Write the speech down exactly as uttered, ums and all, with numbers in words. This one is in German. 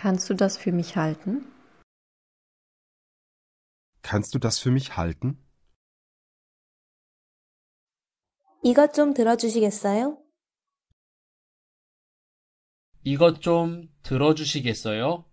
Kannst du das für mich halten? Kannst du das für mich halten? 이것 좀 들어주시겠어요? 이것 좀 들어주시겠어요?